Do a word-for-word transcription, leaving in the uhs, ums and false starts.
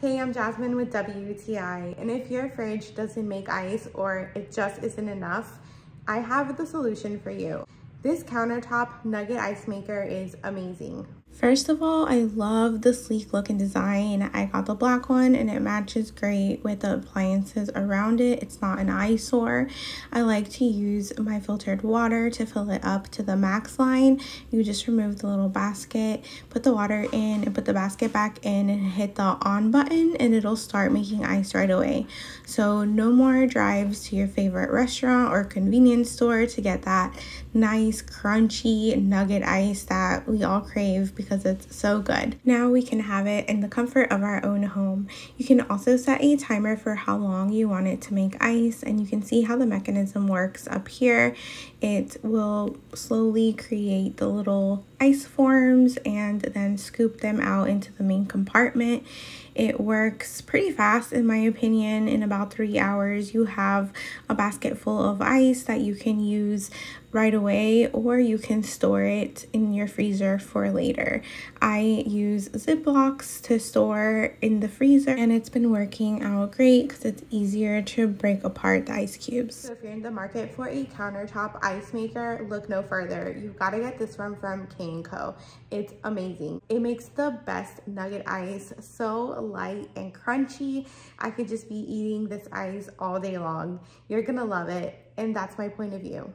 Hey, I'm Jasmine with W T I, and if your fridge doesn't make ice or it just isn't enough, I have the solution for you. This countertop nugget ice maker is amazing. First of all, I love the sleek look and design. I got the black one and it matches great with the appliances around it. It's not an eyesore. I like to use my filtered water to fill it up to the max line. You just remove the little basket, put the water in and put the basket back in and hit the on button and it'll start making ice right away. So no more drives to your favorite restaurant or convenience store to get that nice crunchy nugget ice that we all crave because it's so good. Now we can have it in the comfort of our own home. You can also set a timer for how long you want it to make ice, and you can see how the mechanism works up here. It will slowly create the little ice forms and then scoop them out into the main compartment. It works pretty fast in my opinion. In about three hours you have a basket full of ice that you can use right away, or you can store it in your freezer for later. I use Ziplocs to store in the freezer and it's been working out great because it's easier to break apart the ice cubes. So if you're in the market for a countertop ice maker, look no further. You've got to get this one from Kndko. It's amazing. It makes the best nugget ice, so light and crunchy. I could just be eating this ice all day long. You're gonna love it, and that's my point of view.